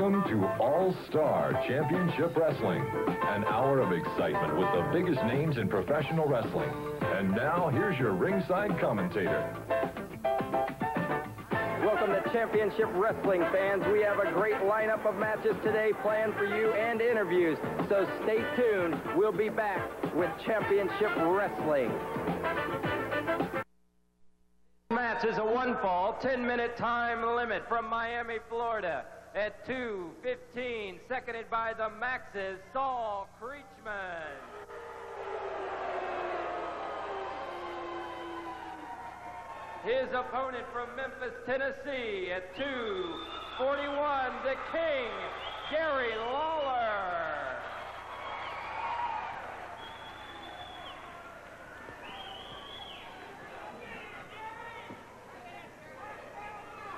Welcome to All-Star Championship Wrestling, an hour of excitement with the biggest names in professional wrestling. And now, here's your ringside commentator. Welcome to Championship Wrestling, fans. We have a great lineup of matches today planned for you and interviews, so stay tuned. We'll be back with Championship Wrestling. Match is a one-fall, 10-minute time limit from Miami, Florida. At 2:15, seconded by the Maxx's Saul Creatchman. His opponent from Memphis, Tennessee, at 2:41, the King, Gary Lawler.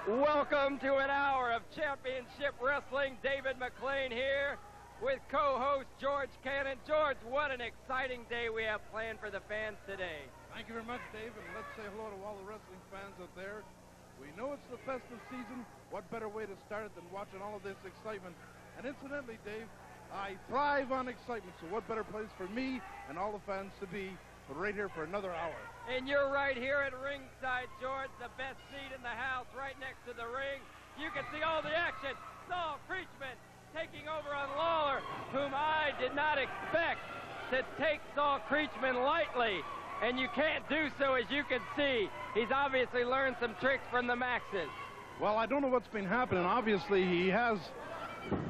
Welcome to an hour of Championship Wrestling. David McClane here with co-host George Cannon. George, what an exciting day we have planned for the fans today. Thank you very much, David. Let's say hello to all the wrestling fans out there. We know it's the festive season. What better way to start it than watching all of this excitement? And incidentally, Dave, I thrive on excitement, so what better place for me and all the fans to be but right here for another hour. And you're right here at ringside, George, the best seat in the house, right next to the ring. You can see all the action. Saul Creatchman taking over on Lawler, whom I did not expect to take Saul Creatchman lightly. And you can't do so, as you can see. He's obviously learned some tricks from the Maxxes. Well, I don't know what's been happening. Obviously, he has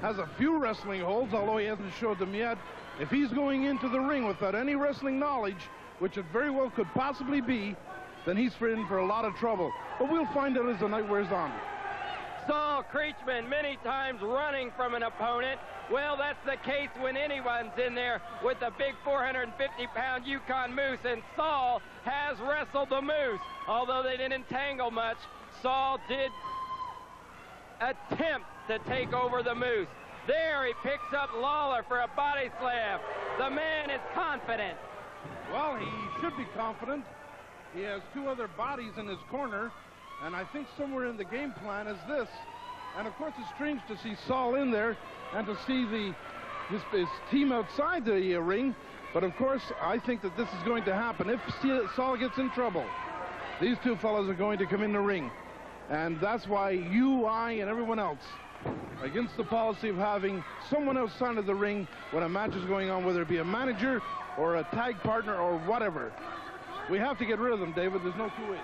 a few wrestling holds, although he hasn't showed them yet. If he's going into the ring without any wrestling knowledge, which it very well could possibly be, then he's in for a lot of trouble. But we'll find out as the night wears on. Saul Creatchman many times running from an opponent. Well, that's the case when anyone's in there with a big 450-pound Yukon Moose, and Saul has wrestled the Moose. Although they didn't entangle much, Saul did attempt to take over the Moose. There he picks up Lawler for a body slam. The man is confident. Well, he should be confident. He has two other bodies in his corner, and I think somewhere in the game plan is this. And of course, it's strange to see Saul in there and to see his team outside the ring. But of course, I think that this is going to happen. If Saul gets in trouble, these two fellas are going to come in the ring. And that's why you, I, and everyone else against the policy of having someone outside of the ring when a match is going on, whether it be a manager or a tag partner or whatever. We have to get rid of them, David. There's no two ways.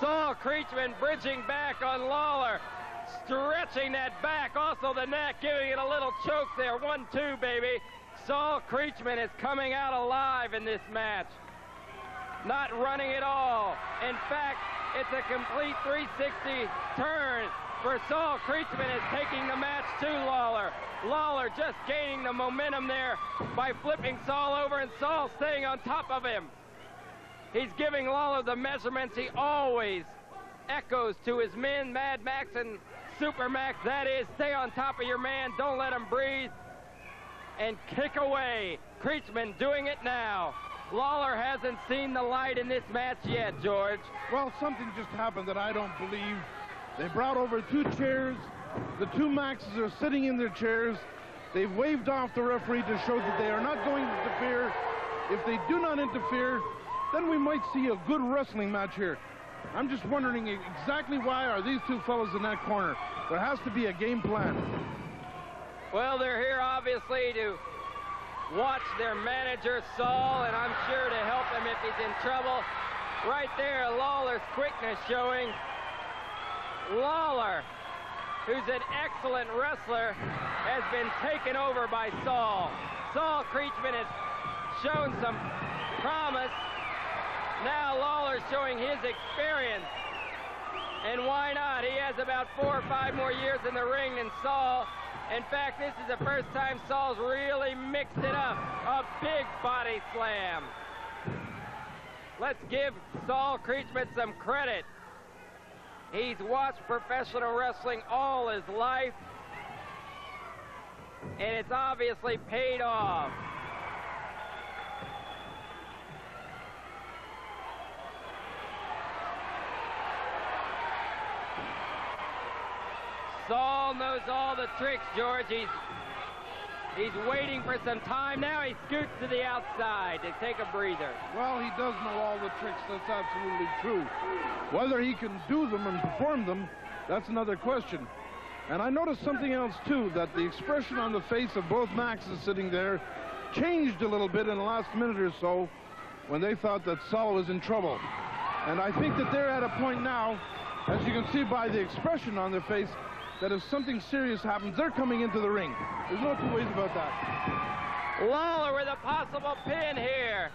Saul Creatchman bridging back on Lawler, stretching that back, also the neck, giving it a little choke there. 1-2, baby. Saul Creatchman is coming out alive in this match. Not running at all. In fact, it's a complete 360 turn. For Saul Creatchman is taking the match to Lawler. Lawler just gaining the momentum there by flipping Saul over, and Saul staying on top of him. He's giving Lawler the measurements he always echoes to his men, Mad Maxx and Super Maxx. That is, stay on top of your man, don't let him breathe, and kick away. Creatchman doing it now. Lawler hasn't seen the light in this match yet, George. Well, something just happened that I don't believe. They brought over two chairs. The two Maxxes are sitting in their chairs. They've waved off the referee to show that they are not going to interfere. If they do not interfere, then we might see a good wrestling match here. I'm just wondering exactly why are these two fellas in that corner. There has to be a game plan. Well, they're here obviously to watch their manager, Saul, and I'm sure to help him if he's in trouble. Right there, Lawler's quickness showing. Lawler, who's an excellent wrestler, has been taken over by Saul. Saul Creatchman has shown some promise. Now Lawler's showing his experience. And why not? He has about 4 or 5 more years in the ring than Saul. In fact, this is the first time Saul's really mixed it up. A big body slam. Let's give Saul Creatchman some credit. He's watched professional wrestling all his life, and it's obviously paid off. Saul Brazil knows all the tricks, George. He's waiting for some time. Now he scoots to the outside to take a breather. Well, he does know all the tricks. That's absolutely true. Whether he can do them and perform them, that's another question. And I noticed something else, too, that the expression on the face of both Maxes sitting there changed a little bit in the last minute or so when they thought that Saul was in trouble. And I think that they're at a point now, as you can see by the expression on their face, that if something serious happens, they're coming into the ring. There's no two ways about that. Lawler with a possible pin here.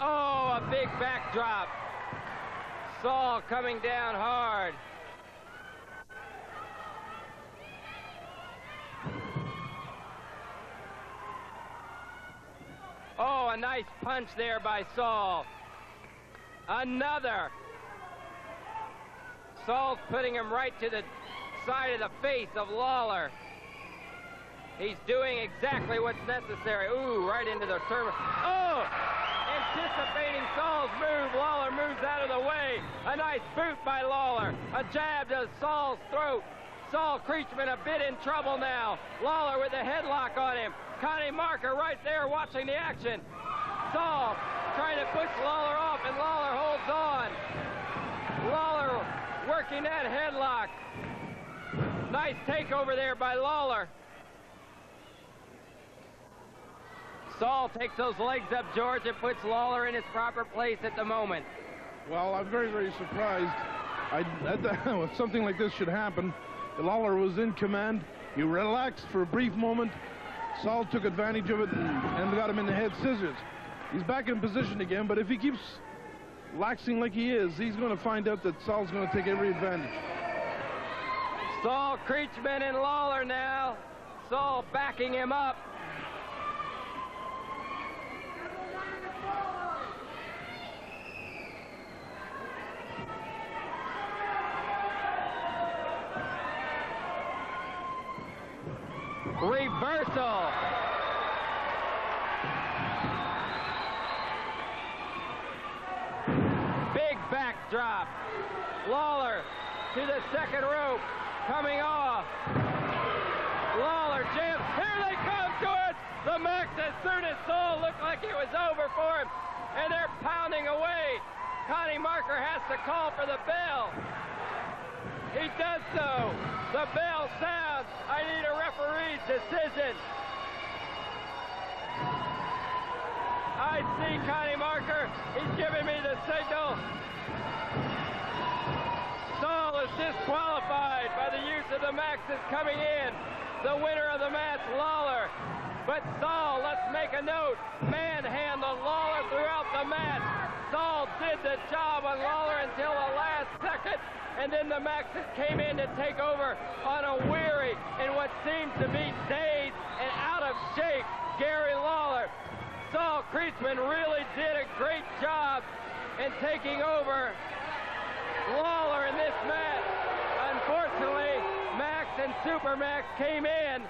Oh, a big backdrop. Saul coming down hard. Oh, a nice punch there by Saul. Another. Saul's putting him right to the side of the face of Lawler. He's doing exactly what's necessary. Ooh, right into the turbo. Oh! Anticipating Saul's move, Lawler moves out of the way. A nice boot by Lawler. A jab to Saul's throat. Saul Creatchman a bit in trouble now. Lawler with a headlock on him. Connie Marker right there watching the action. Saul trying to push Lawler off, and Lawler holds on. Lawler working that headlock. Nice takeover there by Lawler. Saul takes those legs up, George, and puts Lawler in his proper place at the moment. Well, I'm very, very surprised. If something like this should happen, Lawler was in command. He relaxed for a brief moment. Saul took advantage of it and got him in the head scissors. He's back in position again, but if he keeps laxing like he is, he's going to find out that Saul's going to take every advantage. Saul Creatchman and Lawler now. Saul backing him up. Reversal. Big backdrop. Lawler to the second rope, coming off. Lawler jams. Here they come, George. The Maxx, as soon as Saul looked like it was over for him, and they're pounding away. Connie Marker has to call for the bell. He does so. The bell sounds. I need a referee's decision. I see Connie Marker. He's giving me the signal. Saul is disqualified by the use of the Maxes coming in. The winner of the match, Lawler. But Saul, let's make a note, manhandled Lawler throughout the match. Saul did the job on Lawler until the last second. And then the Maxes came in to take over on a weary and what seems to be dazed and out of shape Gary Lawler. Saul Creatchman really did a great job in taking over Lawler in this match. Unfortunately, Maxx and Super Maxx came in.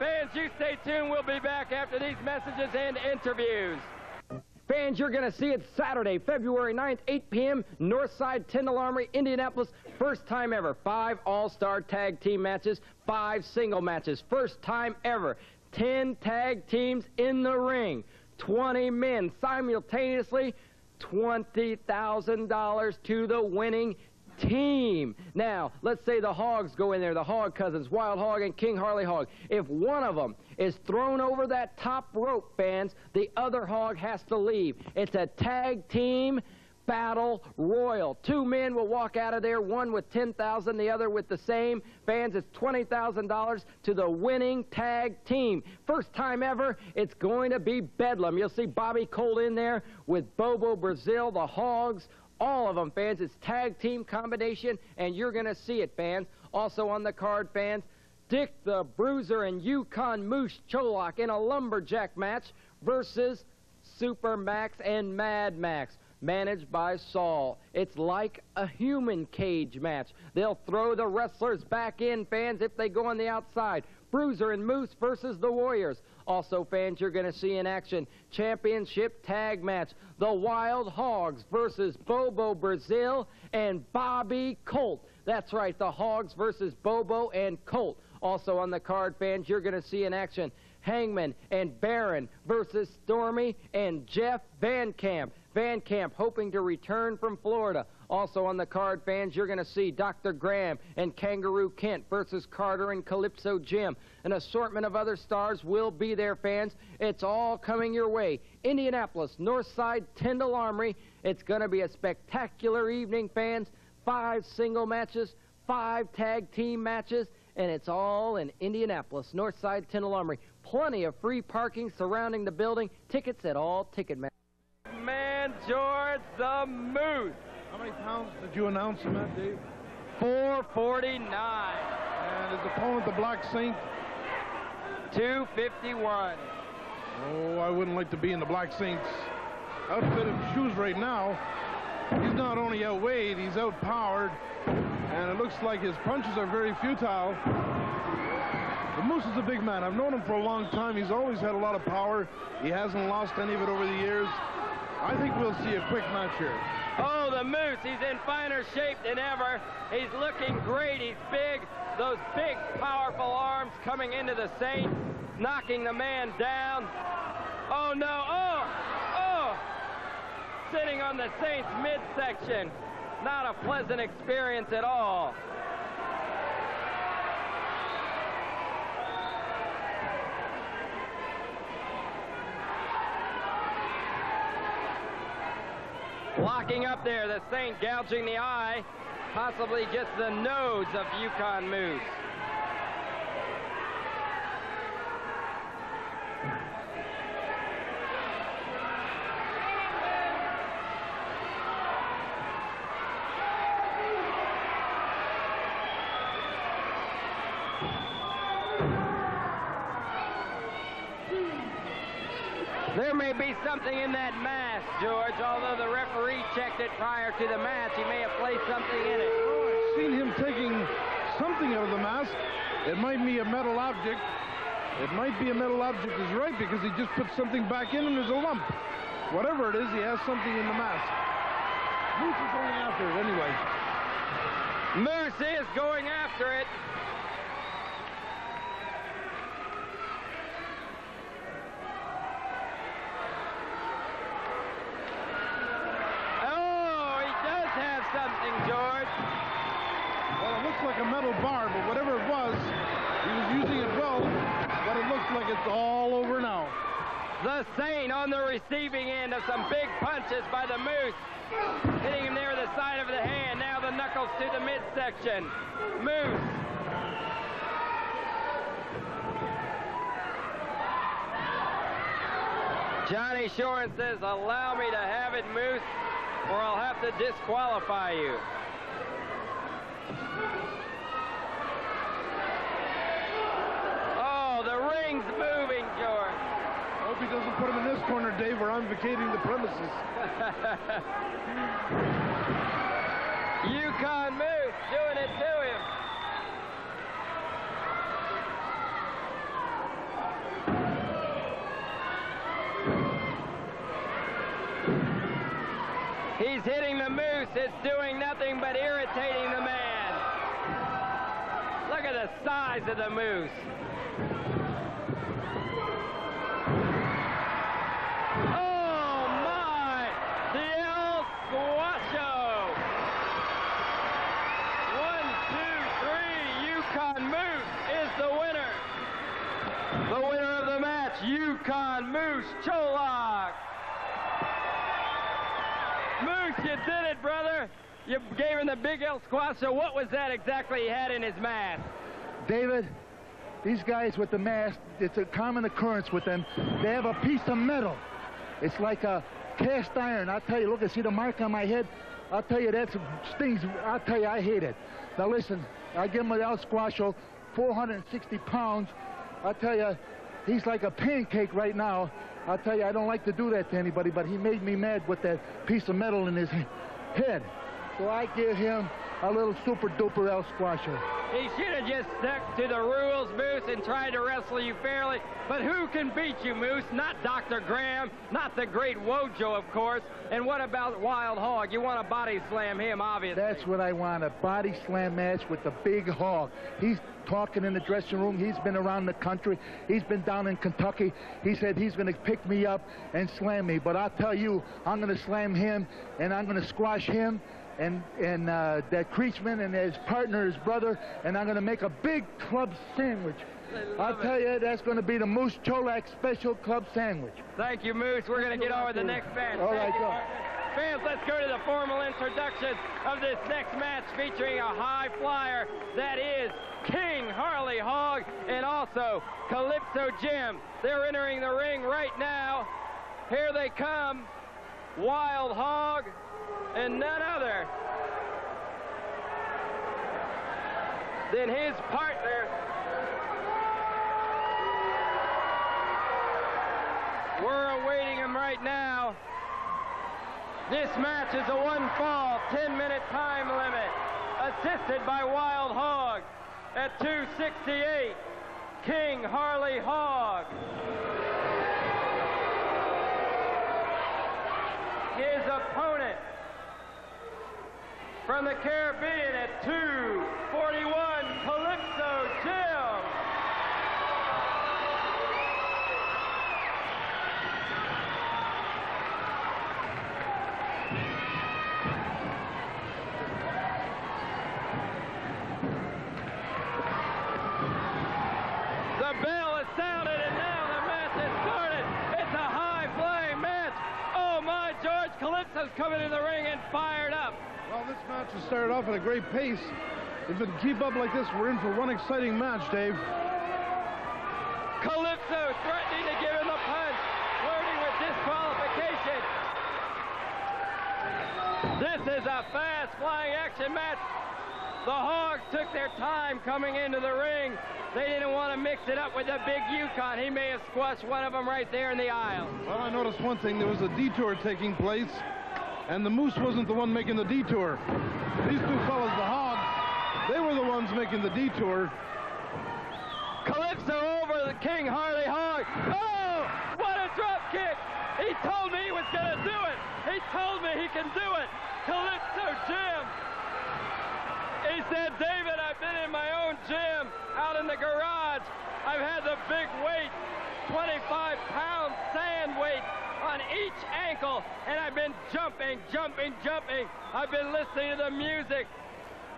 Fans, you stay tuned. We'll be back after these messages and interviews. Fans, you're going to see it Saturday, February 9th, 8 p.m., Northside Tyndall Armory, Indianapolis. First time ever. 5 all-star tag team matches, 5 single matches. First time ever. 10 tag teams in the ring. 20 men simultaneously. $20,000 to the winning team. Now, let's say the Hogs go in there, the Hogg cousins, Wild Hogg and King Harley Hogg. If one of them is thrown over that top rope, fans, the other Hogg has to leave. It's a tag team battle royal. 2 men will walk out of there, one with $10,000, the other with the same. Fans, it's $20,000 to the winning tag team. First time ever, it's going to be bedlam. You'll see Bobby Colt in there with Bobo Brazil, the Hogs, all of them, fans. It's tag team combination, and you're going to see it, fans. Also on the card, fans, Dick the Bruiser and Yukon Moose Cholak in a lumberjack match versus Super Maxx and Mad Maxx, managed by Saul. It's like a human cage match. They'll throw the wrestlers back in, fans, if they go on the outside. Bruiser and Moose versus the Warriors. Also, fans, you're going to see in action championship tag match, the Wild Hogs versus Bobo Brazil and Bobby Colt. That's right, the Hogs versus Bobo and Colt. Also on the card, fans, you're going to see in action Hangman and Baron versus Stormy and Jeff Van Camp. Van Camp hoping to return from Florida. Also on the card, fans, you're going to see Dr. Graham and Kangaroo Kent versus Carter and Calypso Jim. An assortment of other stars will be there, fans. It's all coming your way. Indianapolis, Northside Tyndall Armory. It's going to be a spectacular evening, fans. 5 single matches, 5 tag team matches, and it's all in Indianapolis, Northside Tyndall Armory. Plenty of free parking surrounding the building. Tickets at all Ticketmaster. Man, George the Moose. How many pounds did you announce him at, Dave? 449. And his opponent, the Black Saint? 251. Oh, I wouldn't like to be in the Black Saint's outfit and shoes right now. He's not only outweighed, he's outpowered. And it looks like his punches are very futile. The Moose is a big man. I've known him for a long time. He's always had a lot of power. He hasn't lost any of it over the years. I think we'll see a quick match here. Oh, the Moose, he's in finer shape than ever. He's looking great. He's big. Those big, powerful arms coming into the Saint, knocking the man down. Oh, no. Oh, oh. Sitting on the Saint's midsection. Not a pleasant experience at all. Locking up there, the Saint gouging the eye, possibly just the nose of Yukon Moose. There may be something in that mask, George. Although the referee checked it prior to the match, he may have placed something in it. Oh, I've seen him taking something out of the mask. It might be a metal object. It might be a metal object is right, because he just put something back in and there's a lump. Whatever it is, he has something in the mask. Moose is going after it anyway. Moose is going after it. A metal bar, but whatever it was, he was using it well, but it looks like it's all over now. The Saint on the receiving end of some big punches by the Moose, hitting him there with the side of the hand. Now the knuckles to the midsection. Moose. Johnny Shore says, "Allow me to have it, Moose, or I'll have to disqualify you." Oh, the ring's moving, George. I hope he doesn't put him in this corner, Dave, where I'm vacating the premises. Yukon Moose doing it to him. He's hitting the Moose. It's doing nothing but irritating the man. Look at the size of the Moose. Oh, my! The El Squasho! 1, 2, 3, Yukon Moose is the winner. The winner of the match, Yukon Moose Cholak. Moose, you did it, brother. You gave him the big El Squasho. What was that exactly he had in his mask? David, these guys with the mask, it's a common occurrence with them. They have a piece of metal. It's like a cast iron. I'll tell you, look, I see the mark on my head. I'll tell you, that stings. I'll tell you, I hate it. Now, listen, I give him an El Squasho, 460 pounds. I'll tell you, he's like a pancake right now. I'll tell you, I don't like to do that to anybody, but he made me mad with that piece of metal in his head. So I give him a little super-duper L squasher. He should have just stuck to the rules, Moose, and tried to wrestle you fairly. But who can beat you, Moose? Not Dr. Graham, not the Great Wojo, of course. And what about Wild Hogg? You want to body slam him, obviously. That's what I want, a body slam match with the big Hogg. He's talking in the dressing room. He's been around the country. He's been down in Kentucky. He said he's going to pick me up and slam me. But I'll tell you, I'm going to slam him, and I'm going to squash him and that Creatchman and his partner, his brother, and I'm going to make a big club sandwich. I'll tell you, that's going to be the Moose Cholak special club sandwich. Thank you, Moose. We're going to get over the next match. All right, go. Fans, let's go to the formal introduction of this next match featuring a high flyer. That is King Harley Hogg and also Calypso Jim. They're entering the ring right now. Here they come. Wild Hogg and none other than his partner, we're awaiting him right now. This match is a one-fall, 10-minute time limit, assisted by Wild Hogg at 268, King Harley Hogg. His opponent from the Caribbean at 241, Calypso Jim. Calypso's coming in the ring and fired up. Well, this match has started off at a great pace. If it can keep up like this, we're in for one exciting match, Dave. Calypso threatening to give him a punch, flirting with disqualification. This is a fast-flying action match. The Hogs took their time coming into the ring. They didn't want to mix it up with the big Yukon. He may have squashed one of them right there in the aisle. Well, I noticed one thing. There was a detour taking place, and the Moose wasn't the one making the detour. These two fellas, the Hogs, they were the ones making the detour. Calypso over the King Harley Hogg. Oh, what a drop kick! He told me he was going to do it. He told me he can do it. Calypso Jim. He said, David, I've been in my own gym out in the garage. I've had the big weight, 25-pound sand weight on each ankle, and I've been jumping. I've been listening to the music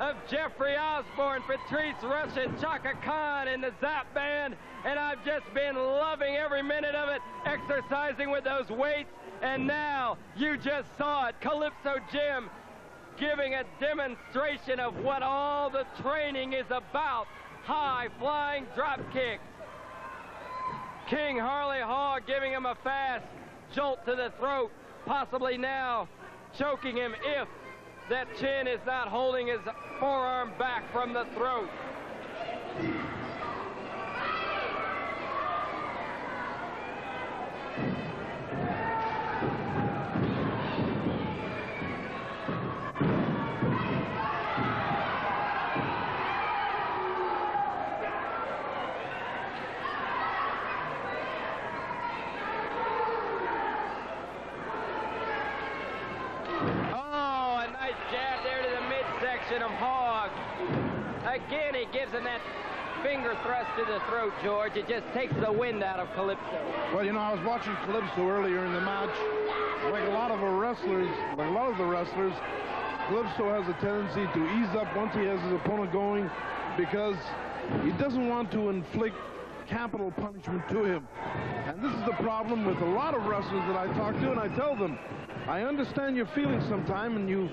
of Jeffrey Osborne, Patrice Rush, and Chaka Khan in the Zap Band, and I've just been loving every minute of it, exercising with those weights, and now you just saw it, Calypso Jim, giving a demonstration of what all the training is about, high-flying drop kicks. King Harley Hogg giving him a fast jolt to the throat, possibly now choking him if that chin is not holding his forearm back from the throat. Of Hogg. Again, he gives him that finger thrust to the throat, George. It just takes the wind out of Calypso. Well, you know, I was watching Calypso earlier in the match. Like a lot of the wrestlers, Calypso has a tendency to ease up once he has his opponent going because he doesn't want to inflict capital punishment to him. And this is the problem with a lot of wrestlers that I talk to, and I tell them, I understand your feelings sometime, and you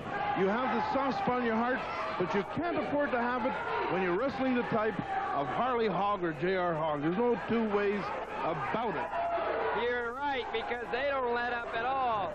have this soft spot in your heart, but you can't afford to have it when you're wrestling the type of Harley Hogg or J.R. Hogg. There's no two ways about it. You're right, because they don't let up at all.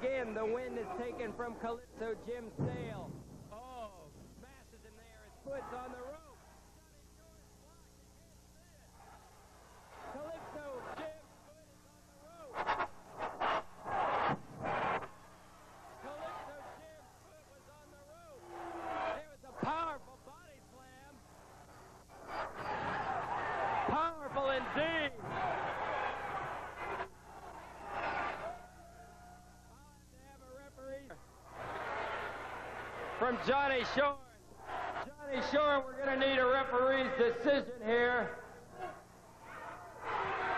again, the wind is taken from Calypso Jim's sail. Oh, smashes in there as puts on the rope. From Johnny Shore. Johnny Shore, we're going to need a referee's decision here.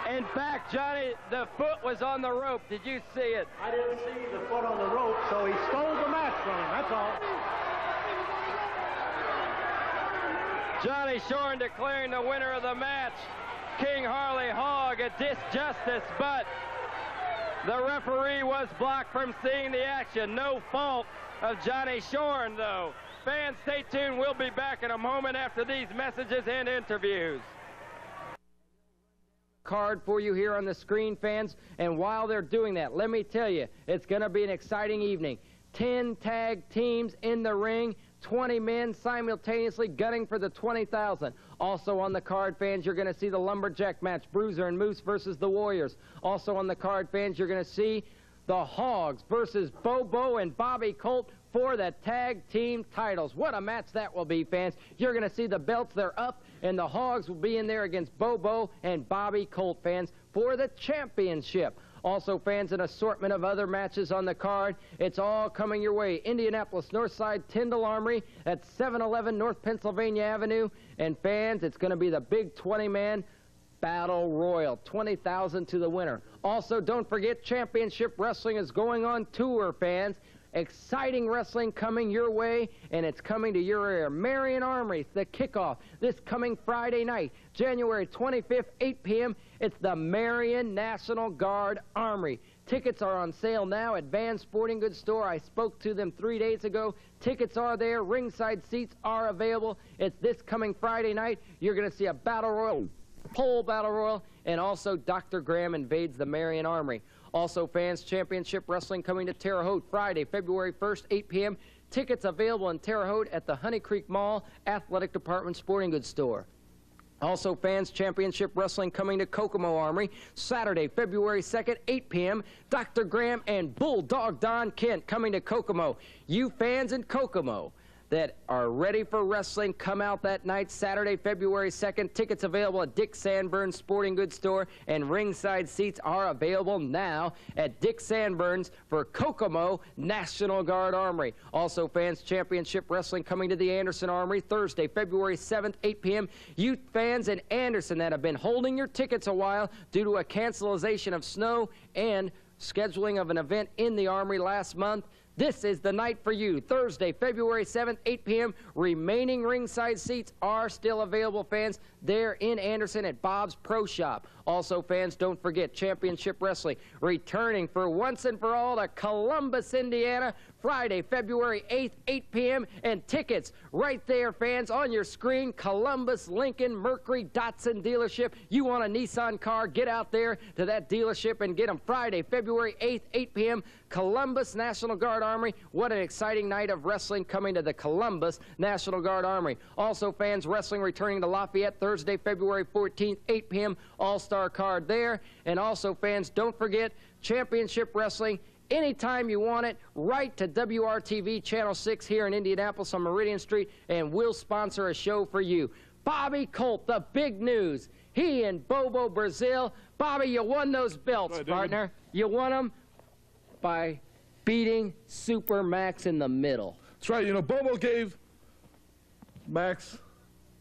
In fact, Johnny, the foot was on the rope. Did you see it? I didn't see the foot on the rope, so he stole the match from him, that's all. Johnny Shore declaring the winner of the match, King Harley Hogg, a disjustice, but the referee was blocked from seeing the action. No fault of Johnny Shore, though. Fans, stay tuned. We'll be back in a moment after these messages and interviews. Card for you here on the screen, fans. And while they're doing that, let me tell you, it's going to be an exciting evening. 10 tag teams in the ring, 20 men simultaneously gunning for the 20,000. Also on the card, fans, you're going to see the lumberjack match, Bruiser and Moose versus the Warriors. Also on the card, fans, you're going to see the Hogs versus Bobo and Bobby Colt for the tag team titles. What a match that will be, fans. You're going to see the belts, they're up, and the Hogs will be in there against Bobo and Bobby Colt, fans, for the championship. Also, fans, an assortment of other matches on the card. It's all coming your way. Indianapolis, Northside Tyndall Armory at 711 North Pennsylvania Avenue. And, fans, it's going to be the big 20-man Battle Royal, 20,000 to the winner. Also, don't forget, Championship Wrestling is going on tour, fans. Exciting wrestling coming your way, and it's coming to your ear. Marion Armory, the kickoff, this coming Friday night, January 25th, 8 p.m. It's the Marion National Guard Armory. Tickets are on sale now at Van's Sporting Goods Store. I spoke to them 3 days ago. Tickets are there. Ringside seats are available. It's this coming Friday night. You're going to see a Battle Royal. Pole Battle Royal, and also Dr. Graham invades the Marion Armory. Also, fans, Championship Wrestling coming to Terre Haute Friday, February 1st, 8 p.m. Tickets available in Terre Haute at the Honey Creek Mall, Athletic Department Sporting Goods Store. Also, fans, Championship Wrestling coming to Kokomo Armory, Saturday, February 2nd, 8 p.m. Dr. Graham and Bulldog Don Kent coming to Kokomo. You fans in Kokomo that are ready for wrestling, come out that night, Saturday, February 2nd. Tickets available at Dick Sanborn's Sporting Goods Store, and ringside seats are available now at Dick Sanborn's for Kokomo National Guard Armory. Also, fans, Championship Wrestling coming to the Anderson Armory, Thursday, February 7th, 8 p.m. You fans in Anderson that have been holding your tickets a while due to a cancellation of snow and scheduling of an event in the Armory last month, this is the night for you. Thursday, February 7th, 8 p.m. Remaining ringside seats are still available, fans. They're in Anderson at Bob's Pro Shop. Also, fans, don't forget Championship Wrestling returning for once and for all to Columbus, Indiana, Friday, February 8th, 8 p.m. And tickets right there, fans, on your screen, Columbus, Lincoln, Mercury, Datsun dealership. You want a Nissan car, get out there to that dealership and get them Friday, February 8th, 8 p.m., Columbus National Guard Armory. What an exciting night of wrestling coming to the Columbus National Guard Armory. Also, fans, wrestling returning to Lafayette Thursday, February 14th, 8 p.m., All-Star card there. And also, fans, don't forget Championship Wrestling anytime you want it, right to WRTV Channel 6 here in Indianapolis on Meridian Street, and we'll sponsor a show for you. Bobby Colt, the big news. He and Bobo Brazil. Bobby, you won those belts, right, partner. You won them by beating Super Maxx in the middle. That's right. You know, Bobo gave Maxx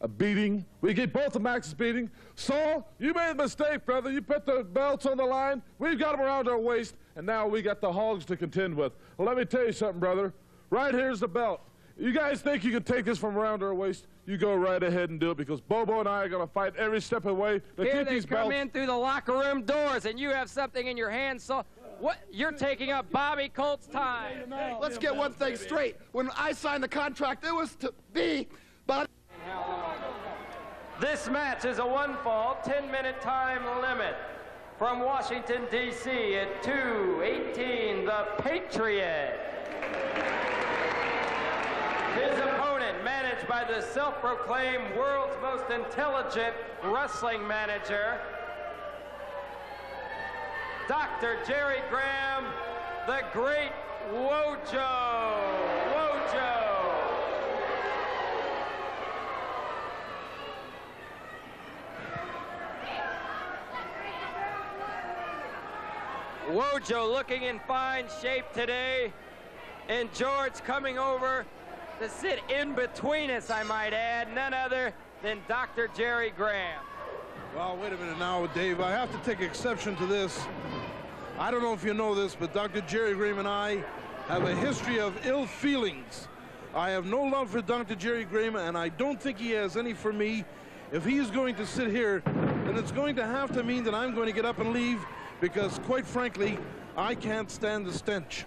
a beating. We gave both of Maxx's beating. Saul, you made a mistake, brother. You put the belts on the line. We've got them around our waist, and now we got the Hogs to contend with. Well, let me tell you something, brother. Right here's the belt. You guys think you can take this from around our waist? You go right ahead and do it, because Bobo and I are going to fight every step of the way to keep these belts. Here they come in through the locker room doors, and you have something in your hand, Saul. What? You're taking up Bobby Colt's time. Let's get one thing straight. When I signed the contract, it was to be Bobby. This match is a one-fall, 10-minute time limit. From Washington, D.C. at 2:18, The Patriot. His opponent, managed by the self-proclaimed world's most intelligent wrestling manager, Dr. Jerry Graham, the Great Wojo. Wojo looking in fine shape today, and George coming over to sit in between us, I might add, none other than Dr. Jerry Graham. Well, wait a minute now, Dave. I have to take exception to this. I don't know if you know this, but Dr. Jerry Graham and I have a history of ill feelings. I have no love for Dr. Jerry Graham, and I don't think he has any for me. If he's going to sit here, then it's going to have to mean that I'm going to get up and leave, because quite frankly, I can't stand the stench.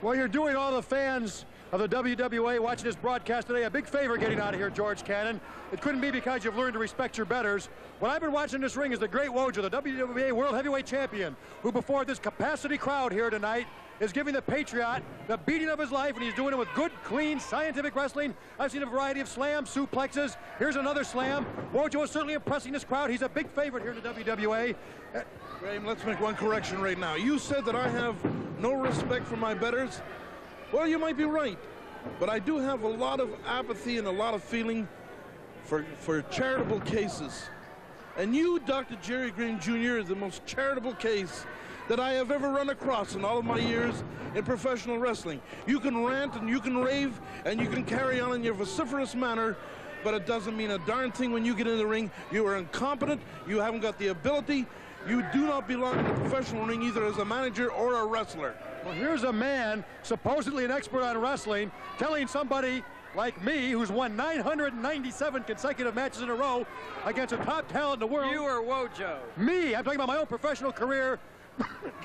Well, you're doing all the fans of the WWA watching this broadcast today a big favor getting out of here, George Cannon. It couldn't be because you've learned to respect your betters. What I've been watching this ring is the Great Wojo, the WWA World Heavyweight Champion, who before this capacity crowd here tonight is giving the Patriot the beating of his life, and he's doing it with good, clean, scientific wrestling. I've seen a variety of slams, suplexes. Here's another slam. Wojo is certainly impressing this crowd. He's a big favorite here in the WWA. Graham, let's make one correction right now. You said that I have no respect for my betters. Well, you might be right, but I do have a lot of apathy and a lot of feeling for charitable cases. And you, Dr. Jerry Graham Jr., is the most charitable case that I have ever run across in all of my years in professional wrestling. You can rant and you can rave and you can carry on in your vociferous manner, but it doesn't mean a darn thing when you get in the ring. You are incompetent, you haven't got the ability, you do not belong in the professional ring either as a manager or a wrestler. Well, here's a man, supposedly an expert on wrestling, telling somebody like me, who's won 997 consecutive matches in a row against a top talent in the world. You or Wojo? Me, I'm talking about my own professional career.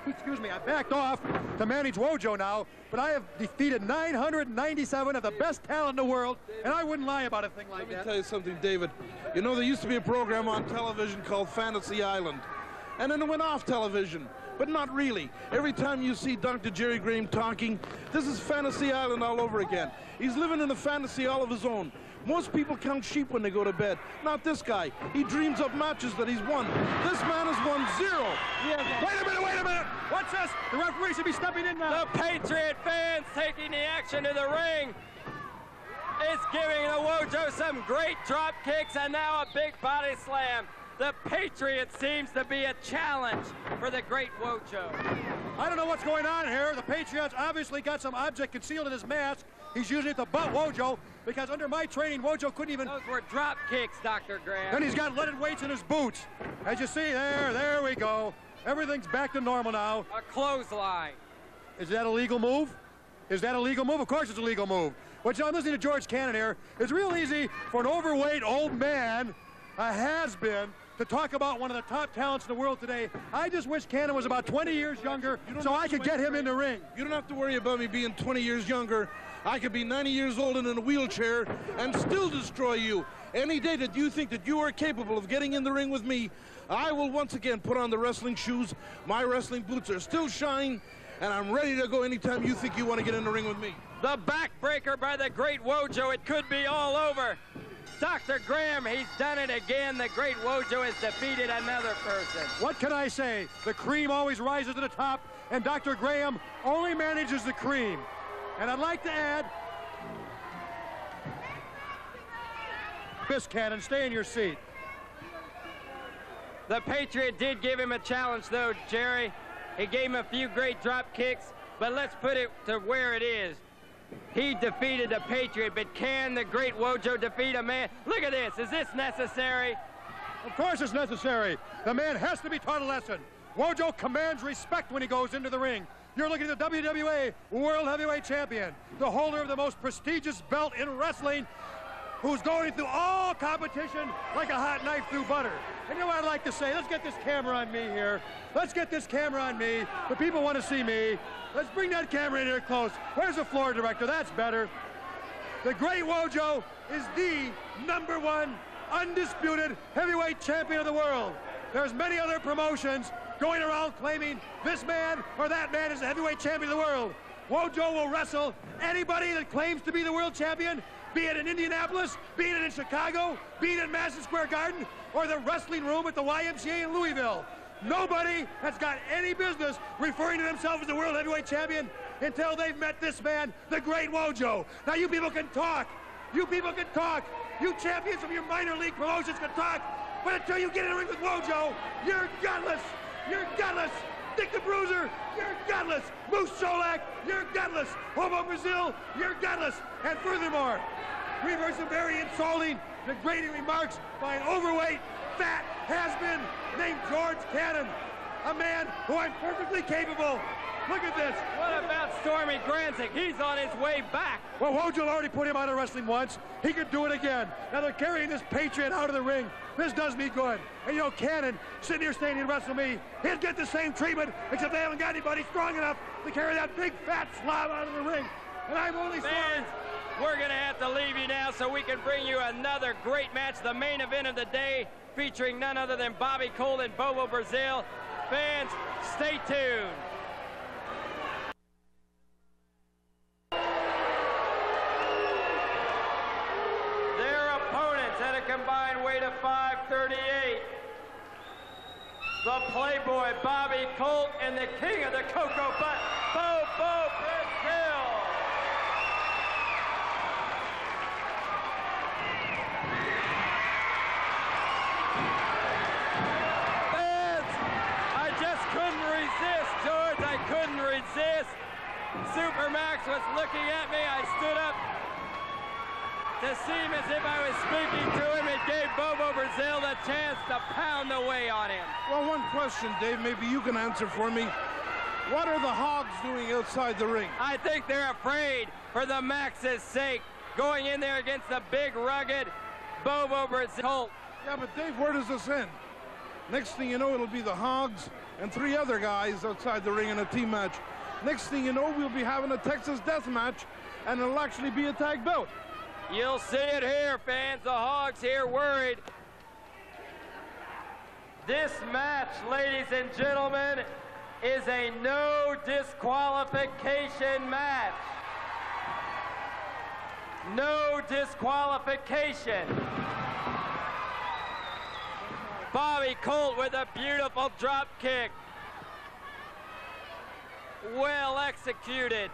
Excuse me, I backed off to manage Wojo now, but I have defeated 997 of the best talent in the world, and I wouldn't lie about a thing like that. Let me tell you something, David. You know, there used to be a program on television called Fantasy Island, and then it went off television, but not really. Every time you see Dr. Jerry Graham talking, this is Fantasy Island all over again. He's living in a fantasy all of his own. Most people count sheep when they go to bed. Not this guy. He dreams of matches that he's won. This man has won 0. Yeah. Wait a minute, wait a minute! What's this? The referee should be stepping in now. The Patriot fans taking the action to the ring. It's giving the Wojo some great drop kicks and now a big body slam. The Patriot seems to be a challenge for the Great Wojo. I don't know what's going on here. The Patriot's obviously got some object concealed in his mask. He's using it to butt Wojo, because under my training, Wojo couldn't even... Those were drop kicks, Dr. Graham. And he's got leaded weights in his boots. As you see, there we go. Everything's back to normal now. A clothesline. Is that a legal move? Is that a legal move? Of course it's a legal move. Which I'm listening to George Cannon here. It's real easy for an overweight old man, a has-been, to talk about one of the top talents in the world today. I just wish Cannon was about 20 years younger so I could get him in the ring. You don't have to worry about me being 20 years younger. I could be 90 years old and in a wheelchair and still destroy you. Any day that you think that you are capable of getting in the ring with me, I will once again put on the wrestling shoes. My wrestling boots are still shine, and I'm ready to go anytime you think you want to get in the ring with me. The backbreaker by the Great Wojo. It could be all over. Dr. Graham, he's done it again. The Great Wojo has defeated another person. What can I say? The cream always rises to the top, and Dr. Graham only manages the cream. And I'd like to add, Miss Cannon, stay in your seat. The Patriot did give him a challenge, though, Jerry. He gave him a few great drop kicks, but let's put it to where it is. He defeated the Patriot, but can the Great Wojo defeat a man? Look at this. Is this necessary? Of course it's necessary. The man has to be taught a lesson. Wojo commands respect when he goes into the ring. You're looking at the WWA World Heavyweight Champion, the holder of the most prestigious belt in wrestling, who's going through all competition like a hot knife through butter. And you know what I'd like to say? Let's get this camera on me here. Let's get this camera on me. The people want to see me. Let's bring that camera in here close. Where's the floor director? That's better. The Great Wojo is the #1 undisputed heavyweight champion of the world. There's many other promotions, going around claiming this man or that man is the heavyweight champion of the world. Wojo will wrestle anybody that claims to be the world champion, be it in Indianapolis, be it in Chicago, be it in Madison Square Garden, or the wrestling room at the YMCA in Louisville. Nobody has got any business referring to themselves as the world heavyweight champion until they've met this man, the Great Wojo. Now you people can talk. You people can talk. You champions from your minor league promotions can talk. But until you get in the ring with Wojo, you're gutless. You're gutless. Dick the Bruiser, you're gutless. Moose Cholak, you're gutless. Bobo Brazil, you're gutless. And furthermore, we've heard some very insulting, degrading remarks by an overweight, fat has-been named George Cannon, a man who I'm perfectly capable. Look at this. What about Stormy Granzig? He's on his way back. Well, Wojo already put him out of wrestling once. He could do it again. Now they're carrying this Patriot out of the ring. This does me good. And you know, Cannon, sitting here saying he'd wrestle me, he'd get the same treatment, except they haven't got anybody strong enough to carry that big, fat slob out of the ring. And I'm only sorry. We're going to have to leave you now so we can bring you another great match, the main event of the day, featuring none other than Bobby Colt and Bobo Brazil. Fans, stay tuned. Combined weight of 538. The Playboy Bobby Colt and the King of the Cocoa Butt, Bobo Brazil. Fans, I just couldn't resist, George. I couldn't resist. Super Maxx was looking at me. I stood up to seem as if I was speaking to him. It gave Bobo Brazil the chance to pound away on him. Well, one question, Dave, maybe you can answer for me. What are the Hoggs doing outside the ring? I think they're afraid for the Max's sake, going in there against the big, rugged Bobo Brazil. Yeah, but Dave, where does this end? Next thing you know, it'll be the Hoggs and three other guys outside the ring in a team match. Next thing you know, we'll be having a Texas death match, and it'll actually be a tag belt. You'll see it here, fans. The Hoggs here worried. This match, ladies and gentlemen, is a no disqualification match. No disqualification. Bobby Colt with a beautiful drop kick. Well executed.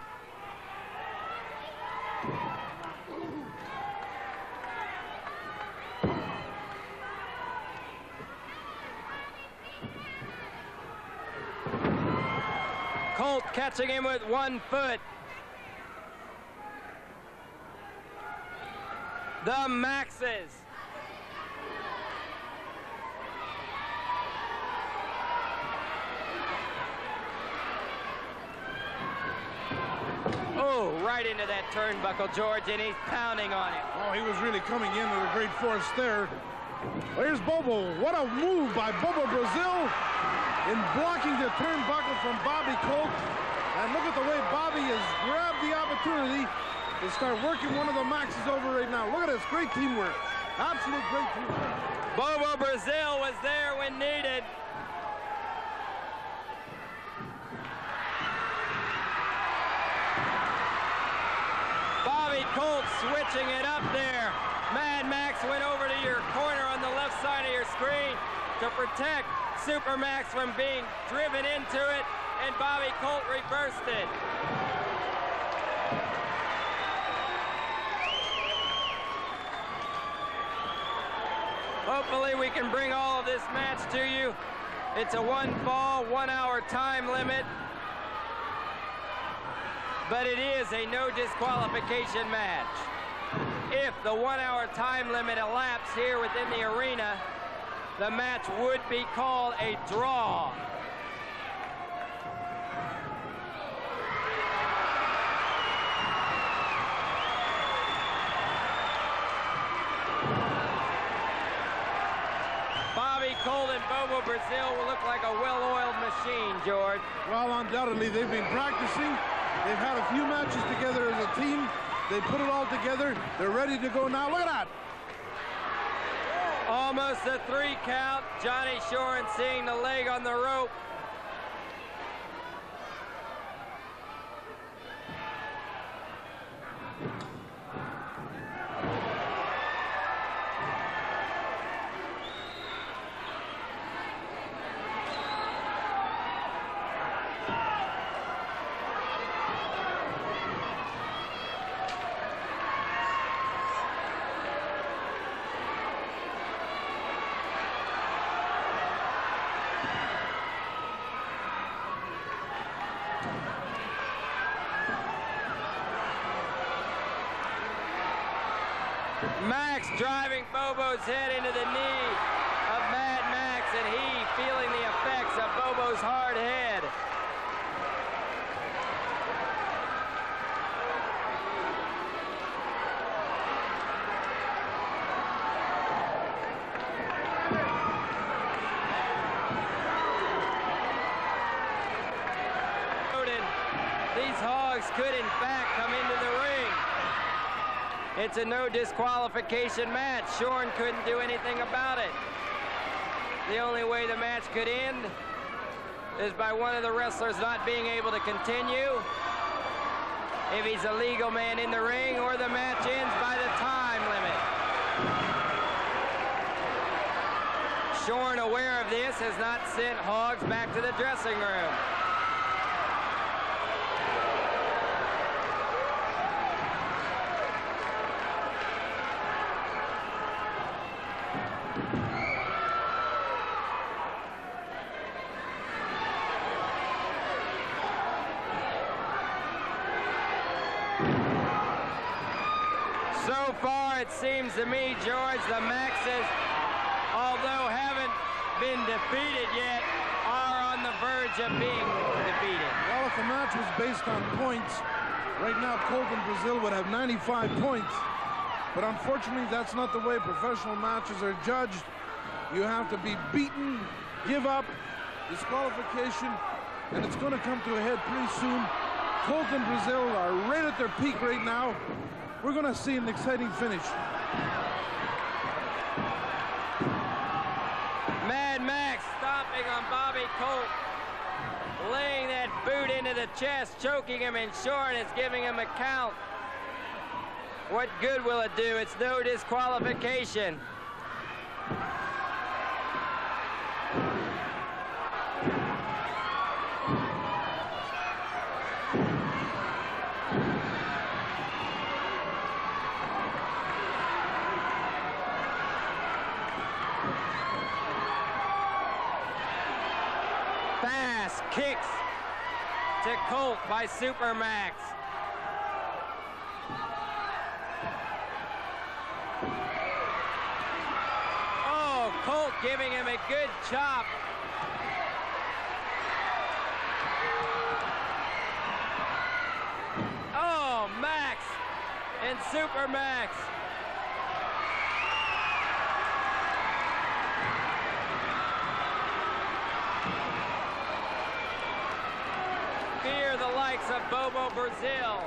Colt catching him with one foot. The Maxes. Oh, right into that turnbuckle, George, and he's pounding on it. Oh, he was really coming in with a great force there. There's Bobo. What a move by Bobo Brazil in blocking the turnbuckle from Bobby Colt. And look at the way Bobby has grabbed the opportunity to start working one of the Maxes over right now. Look at this, great teamwork. Absolute great teamwork. Bobo Brazil was there when needed. Bobby Colt switching it up there. Mad Maxx went over to your corner on the left side of your screen to protect Super Maxx from being driven into it, and Bobby Colt reversed it. Hopefully we can bring all of this match to you. It's a one-fall, one-hour time limit, but it is a no disqualification match. If the 1 hour time limit elapsed here within the arena, the match would be called a draw. Bobby Colt and Bobo Brazil will look like a well-oiled machine, George. Well, undoubtedly, they've been practicing. They've had a few matches together as a team. They put it all together. They're ready to go now. Look at that. Almost a 3 count. Johnny Shore seeing the leg on the rope. driving Bobo's head into the knee of Mad Maxx, and he feeling the effects of Bobo's hard head. These hogs could, in fact, come into the ring. It's a no disqualification match. Shorn couldn't do anything about it. The only way the match could end is by one of the wrestlers not being able to continue. If he's a legal man in the ring, or the match ends by the time limit. Shorn, aware of this, has not sent Hogs back to the dressing room. So far, it seems to me, George, the Maxxes, although haven't been defeated yet, are on the verge of being defeated. Well, if the match was based on points, right now Bobo Brazil would have 95 points. But unfortunately, that's not the way professional matches are judged. You have to be beaten, give up, disqualification, and it's going to come to a head pretty soon. Bobo Brazil are right at their peak right now. We're going to see an exciting finish. Mad Maxx stomping on Bobby Colt, laying that boot into the chest, choking him in short, and it's giving him a count. What good will it do? It's no disqualification. Fast kicks to Colt by Super Maxx. Oh, Colt giving him a good chop. Oh, Maxx and Super Maxx. The likes of Bobo Brazil.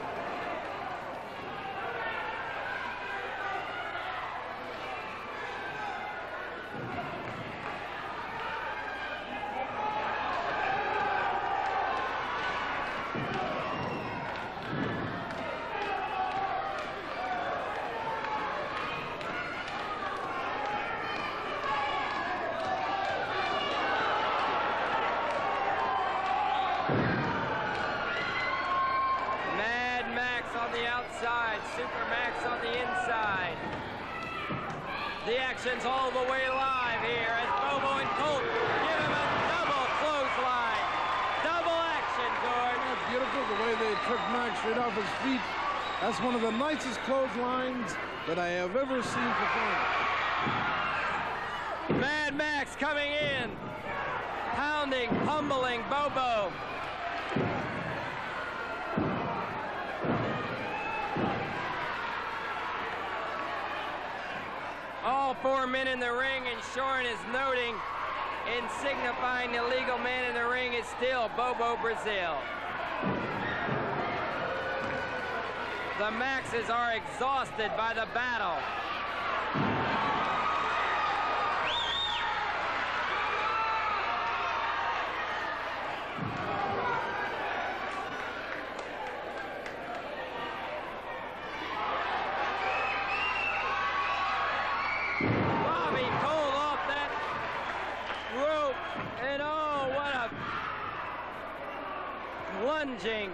Super Maxx on the inside. The action's all the way live here as Bobo and Colt give him a double clothesline. Double action, George. That's beautiful, the way they took Maxx right off his feet. That's one of the nicest clotheslines that I have ever seen performed. Mad Maxx coming in, pounding, humbling Bobo. All 4 men in the ring, and Shorn is noting and signifying the legal man in the ring is still Bobo Brazil. The Maxxes are exhausted by the battle. Lunging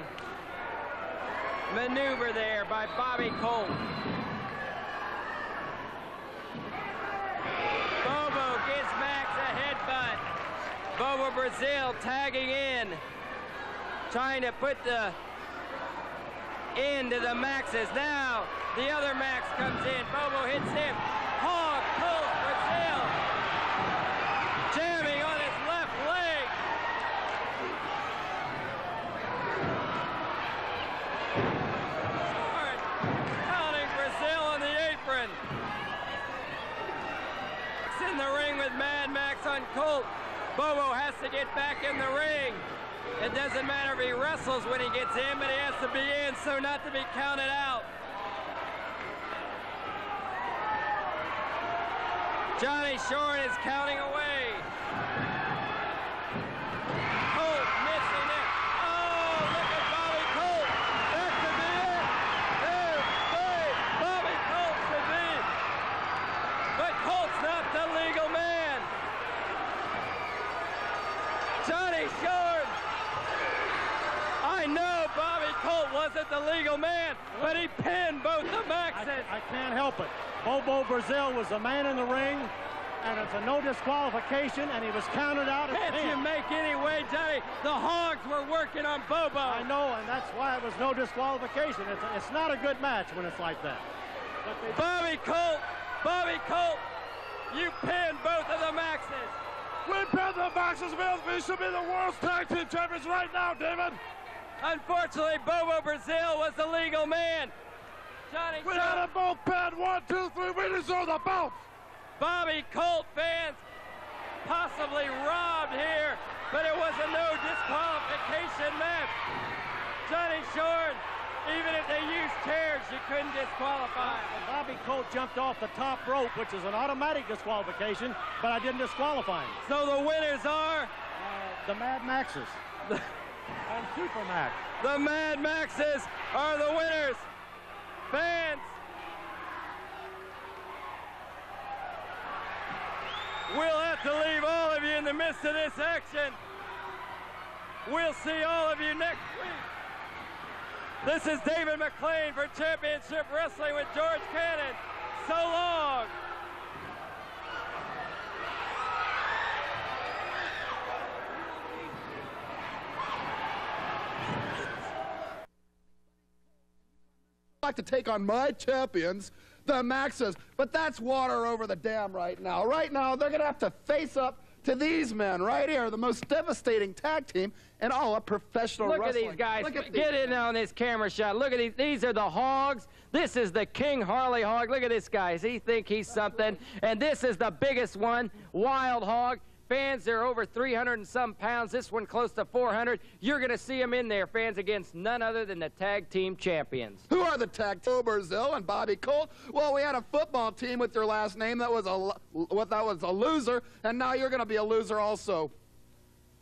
maneuver there by Bobby Colt. Bobo gives Maxx a headbutt. Bobo Brazil tagging in, trying to put the end to the Maxxes. Now the other Maxx comes in. Bobo hits him. with Mad Maxx on Colt. Bobo has to get back in the ring. It doesn't matter if he wrestles when he gets in, but he has to be in so not to be counted out. Johnny Shore is counting away. Colt missing it. Oh, look at Bobby Colt. That could be it. There's Bobby Colt could be. But Colt's not the legal man. Johnny Shore. I know Bobby Colt wasn't the legal man, but he pinned both the Maxxes. I can't help it. Bobo Brazil was the man in the ring, and it's a no disqualification, and he was counted out. Can't you make any way, Johnny? The Hogs were working on Bobo. I know, and that's why it was no disqualification. It's not a good match when it's like that. Bobby Colt, you pinned both of the Maxxes. We pinned the Maxxes, we should be the world's tag team champions right now, David. Unfortunately, Bobo Brazil was the legal man. Johnny Shore. We had a bolt pad, 1, 2, 3, we deserve the belt. Bobby Colt fans possibly robbed here, but it was a no disqualification match. Johnny Shore, even if they used chairs, you couldn't disqualify. Bobby Colt jumped off the top rope, which is an automatic disqualification, but I didn't disqualify him. So the winners are? The Mad Maxxes and Super Maxx. The Mad Maxxes are the winners. Fans, we'll have to leave all of you in the midst of this action. We'll see all of you next week. This is David McClane for Championship Wrestling with George Cannon. So long. To take on my champions, the Maxxes, but that's water over the dam right now. Right now, they're going to have to face up to these men right here, the most devastating tag team in all of professional wrestling. Look at these guys. Look at Get in on this camera shot. Look at these. These are the Hogs. This is the King Harley Hogg. Look at this guy. He thinks he's something. And this is the biggest one, Wild Hogg. Fans, they're over 300 and some pounds. This one close to 400. You're going to see them in there, fans, against none other than the tag team champions. Who are the tag team? Brazil and Bobby Colt. Well, we had a football team with your last name that was a loser, and now you're going to be a loser also.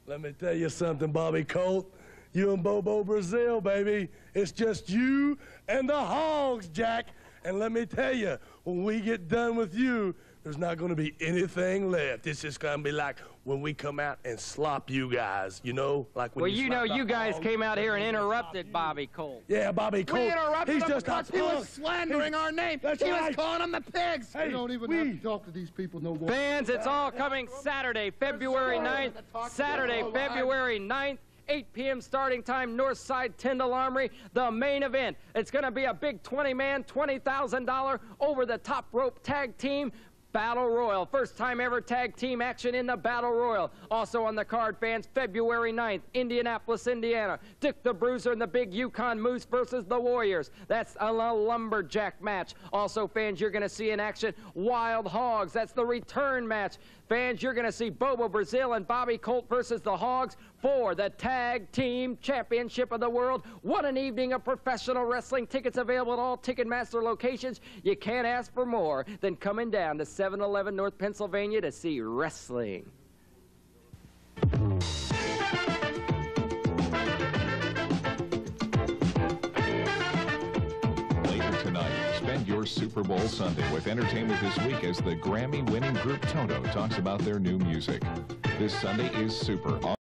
Let me tell you something, Bobby Colt. You and Bobo Brazil, baby. It's just you and the Hogs, Jack. And let me tell you, when we get done with you, there's not going to be anything left. It's just going to be like when we come out and slop you guys, you know? Like when you guys came out here and interrupted Bobby Colt. Yeah, Bobby Colt. We interrupted him because he was slandering our name. He was calling them the pigs. We don't even have to talk to these people no more. Fans, it's all coming Saturday, February 9th. Saturday, February 9th. 8 p.m. starting time, Northside Tyndall Armory, the main event. It's going to be a big 20-man, $20,000 over-the-top rope tag team battle royal. First time ever tag team action in the battle royal. Also on the card, fans, February 9th, Indianapolis, Indiana. Dick the Bruiser and the big Yukon Moose versus the Warriors. That's a lumberjack match. Also, fans, you're going to see in action Wild Hogs. That's the return match. Fans, you're going to see Bobo Brazil and Bobby Colt versus the Hogs for the Tag Team Championship of the World. What an evening of professional wrestling. Tickets available at all Ticketmaster locations. You can't ask for more than coming down to 7-Eleven North Pennsylvania to see wrestling. Your Super Bowl Sunday with Entertainment This Week as the Grammy-winning group Toto talks about their new music. This Sunday is Super.